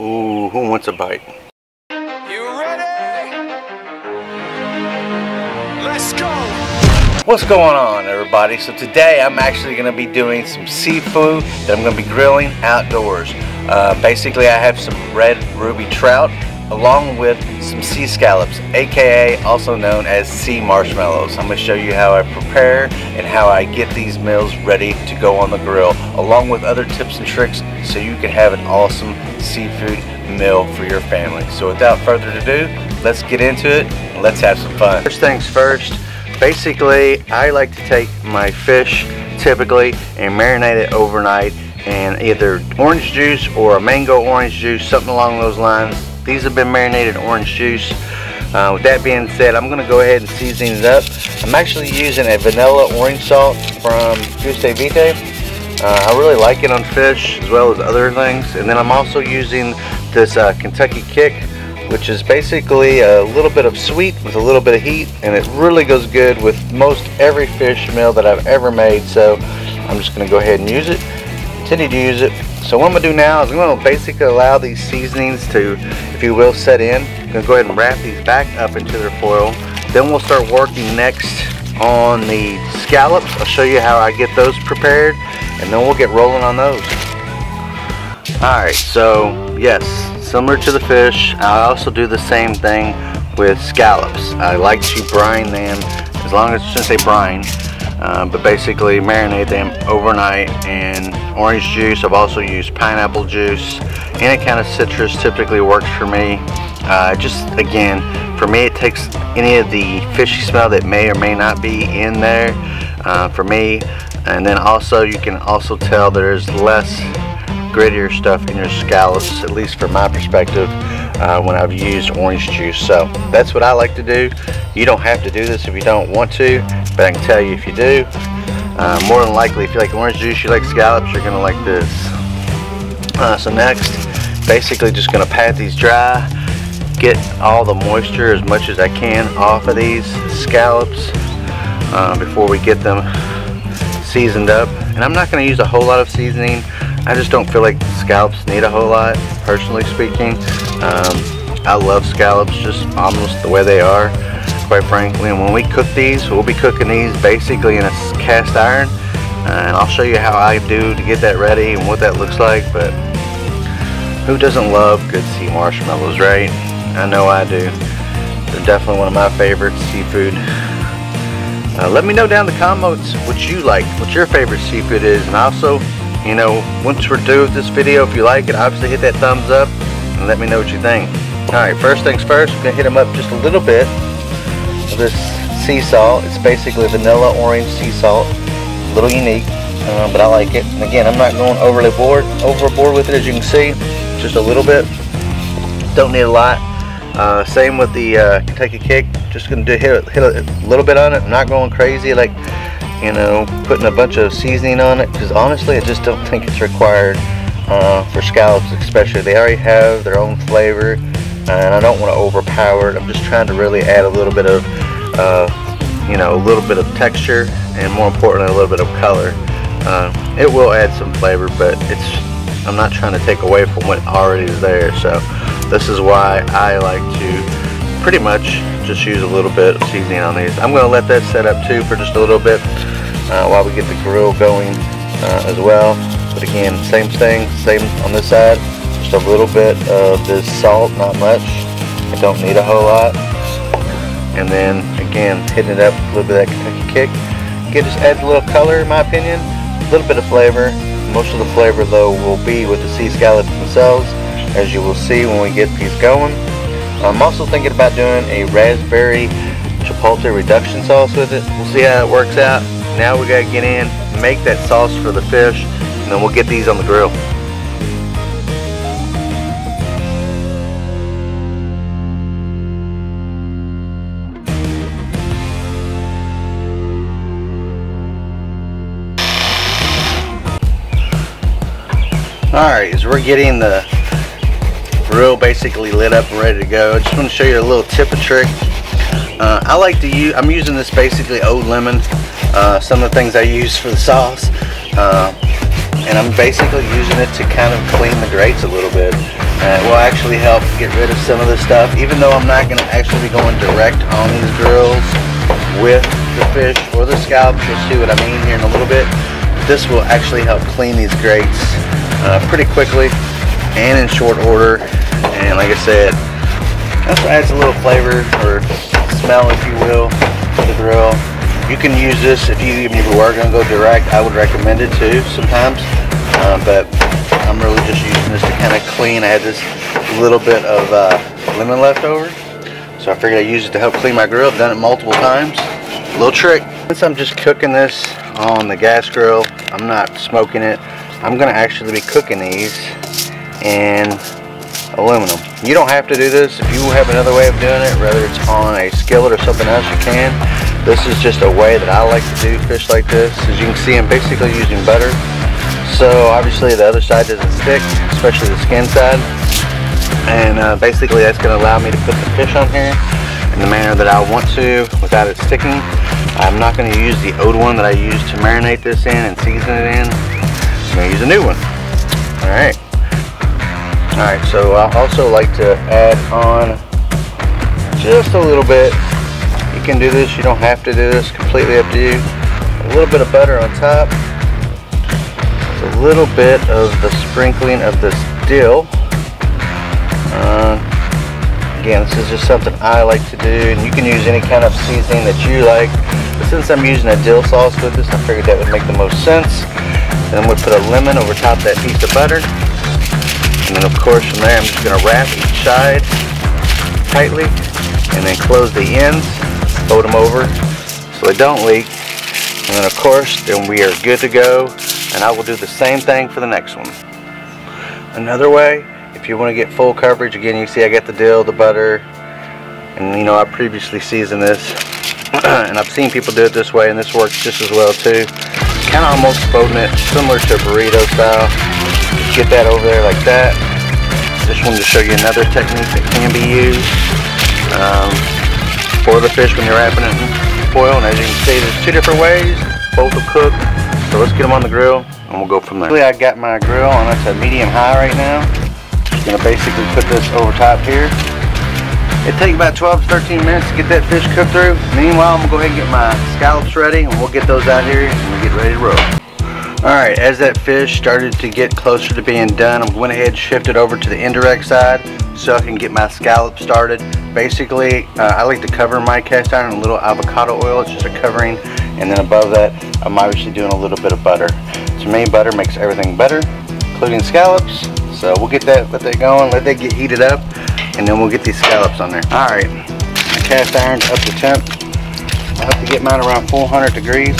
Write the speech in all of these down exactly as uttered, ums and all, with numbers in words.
Ooh, who wants a bite? You ready? Let's go! What's going on, everybody? So today I'm actually going to be doing some seafood that I'm going to be grilling outdoors. Uh, basically, I have some red ruby trout along with some sea scallops, aka also known as sea marshmallows. I'm going to show you how I prepare and how I get these meals ready to go on the grill, along with other tips and tricks so you can have an awesome seafood meal for your family. So without further ado, let's get into it and let's have some fun. First things first, basically I like to take my fish typically and marinate it overnight in either orange juice or a mango orange juice, something along those lines. These have been marinated in orange juice. Uh, with that being said, I'm going to go ahead and season it up. I'm actually using a vanilla orange salt from Gustavite. Uh, I really like it on fish as well as other things. And then I'm also using this uh, Kentucky Kick, which is basically a little bit of sweet with a little bit of heat. And it really goes good with most every fish meal that I've ever made. So I'm just going to go ahead and use it. Continue to use it. So what I'm going to do now is I'm going to basically allow these seasonings to, if you will, set in. I'm going to go ahead and wrap these back up into their foil. Then we'll start working next on the scallops. I'll show you how I get those prepared, and then we'll get rolling on those. Alright, so yes, similar to the fish, I also do the same thing with scallops. I like to brine them, as long as, since they brine, Uh, but basically marinate them overnight in orange juice. I've also used pineapple juice. Any kind of citrus typically works for me. Uh, just again, for me, it takes any of the fishy smell that may or may not be in there uh, for me. And then also you can also tell there's less grittier stuff in your scallops, at least from my perspective, uh, when I've used orange juice. So that's what I like to do. You don't have to do this if you don't want to, but I can tell you if you do, uh, more than likely, if you like orange juice, you like scallops, you're gonna like this. Uh, so next, basically just gonna pat these dry, get all the moisture as much as I can off of these scallops uh, before we get them seasoned up. And I'm not gonna use a whole lot of seasoning. I just don't feel like scallops need a whole lot, personally speaking. Um, I love scallops just almost the way they are, quite frankly. And when we cook these, we'll be cooking these basically in a cast iron, uh, and I'll show you how I do to get that ready and what that looks like. But who doesn't love good sea marshmallows, right? I know I do. They're definitely one of my favorite seafood. Uh, let me know down in the comments what you like, what your favorite seafood is. And also, you know, once we're through with this video, if you like it, obviously hit that thumbs up and let me know what you think. Alright, first things first, we're going to hit them up just a little bit of this sea salt. It's basically vanilla orange sea salt. A little unique, um, but I like it. And again, I'm not going overly board, overboard with it, as you can see. Just a little bit. Don't need a lot. Uh, same with the uh, Kentucky Kick. Just going to hit, hit a little bit on it. I'm not going crazy like, you know, putting a bunch of seasoning on it, because honestly I just don't think it's required uh, for scallops especially. They already have their own flavor, uh, and I don't want to overpower it. I'm just trying to really add a little bit of uh, you know, a little bit of texture, and more importantly a little bit of color. Uh, it will add some flavor, but it's, I'm not trying to take away from what already is there. So this is why I like to pretty much just use a little bit of seasoning on these. I'm going to let that set up too for just a little bit uh, while we get the grill going uh, as well. But again, same thing, same on this side. Just a little bit of this salt, not much. I don't need a whole lot. And then again, hitting it up a little bit of that Kentucky Kick. It just adds a little color in my opinion, a little bit of flavor. Most of the flavor though will be with the sea scallops themselves, as you will see when we get these going. I'm also thinking about doing a raspberry chipotle reduction sauce with it. We'll see how it works out. Now we gotta get in, make that sauce for the fish, and then we'll get these on the grill. Alright, as we're getting the grill basically lit up and ready to go, I just want to show you a little tip and trick. Uh, I like to use, I'm using this basically old lemon, uh, some of the things I use for the sauce, uh, and I'm basically using it to kind of clean the grates a little bit. and it will actually help get rid of some of the stuff. Even though I'm not going to actually be going direct on these grills with the fish or the scallops, you'll see what I mean here in a little bit. This will actually help clean these grates uh, pretty quickly and in short order, and like I said, that adds a little flavor or smell, if you will, to the grill. You can use this if you, if you were going to go direct. I would recommend it too sometimes, uh, but I'm really just using this to kind of clean. I had this little bit of uh, lemon left over, so I figured I'd use it to help clean my grill. I've done it multiple times. Little trick. Since I'm just cooking this on the gas grill, I'm not smoking it. I'm going to actually be cooking these in aluminum. You don't have to do this. If you have another way of doing it, whether it's on a skillet or something else, you can. This is just a way that I like to do fish like this. As you can see, I'm basically using butter. So obviously the other side doesn't stick, especially the skin side. And uh, basically that's going to allow me to put the fish on here in the manner that I want to without it sticking. I'm not going to use the old one that I used to marinate this in and season it in. I'm going to use a new one. Alright. Alright, so I also like to add on just a little bit. You can do this, you don't have to do this, completely up to you. A little bit of butter on top. A little bit of the sprinkling of this dill. Uh, again, this is just something I like to do, and you can use any kind of seasoning that you like. But since I'm using a dill sauce with this, I figured that would make the most sense. Then I'm going to put a lemon over top of that piece of butter. And then of course from there I'm just going to wrap each side tightly and then close the ends, fold them over so they don't leak. And then of course then we are good to go, and I will do the same thing for the next one. Another way, if you want to get full coverage, again you see I got the dill, the butter, and you know I previously seasoned this and I've seen people do it this way and this works just as well too. Kind of almost folding it similar to a burrito style. Get that over there like that. Just wanted to show you another technique that can be used um, for the fish when you're wrapping it in foil. And as you can see, there's two different ways. Both will cook. So let's get them on the grill and we'll go from there. I got my grill on that's a medium high right now. Just gonna basically put this over top here. It takes about twelve to thirteen minutes to get that fish cooked through. Meanwhile, I'm gonna go ahead and get my scallops ready, and we'll get those out here and we'll get ready to roll. Alright, as that fish started to get closer to being done, I went ahead and shifted over to the indirect side so I can get my scallop started. Basically, uh, I like to cover my cast iron in a little avocado oil. It's just a covering, and then above that, I'm obviously doing a little bit of butter. To me, butter makes everything better, including scallops. So we'll get that, let that going, let that get heated up, and then we'll get these scallops on there. Alright, my cast iron's up to temp. I have to get mine around four hundred degrees.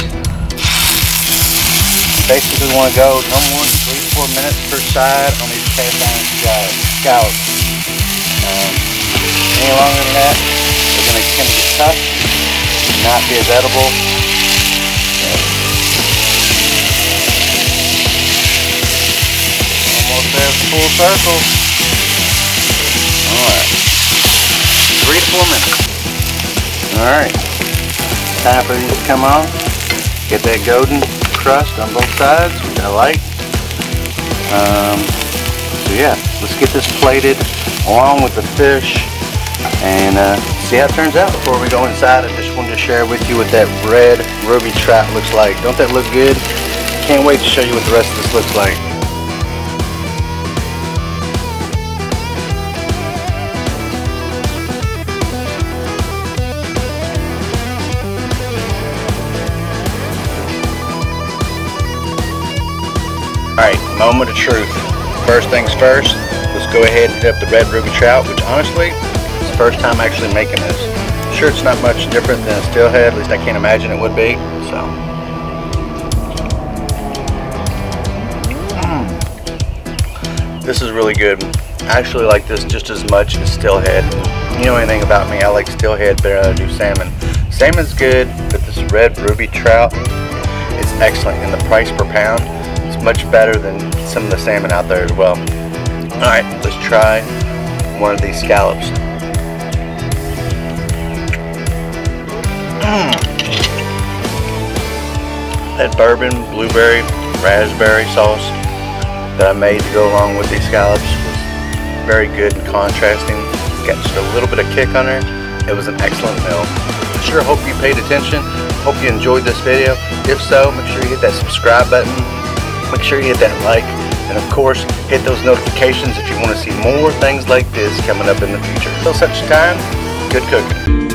Basically want to go no more than three to four minutes per side on these cast iron scallops. Um, any longer than that, they're going to kind of get tough, not be as edible. Almost there, full circle. Alright, three to four minutes. Alright, time for these to come on, get that golden crust on both sides, which I like. Um, so yeah, let's get this plated along with the fish and uh, see how it turns out. Before we go inside, I just wanted to share with you what that red ruby trout looks like. Don't that look good? Can't wait to show you what the rest of this looks like. Alright, moment of truth. First things first, let's go ahead and hit up the red ruby trout, which honestly, it's the first time actually making this. I'm sure it's not much different than a steelhead, at least I can't imagine it would be, so. Mm. This is really good. I actually like this just as much as steelhead. You know anything about me, I like steelhead better than I do salmon. Salmon's good, but this red ruby trout is excellent, and the price per pound, much better than some of the salmon out there as well. Alright, let's try one of these scallops. Mm. That bourbon, blueberry, raspberry sauce that I made to go along with these scallops was very good and contrasting. Got just a little bit of kick on her. It was an excellent meal. Sure hope you paid attention. Hope you enjoyed this video. If so, make sure you hit that subscribe button. Make sure you hit that like. And of course, hit those notifications if you want to see more things like this coming up in the future. Till such time, good cooking.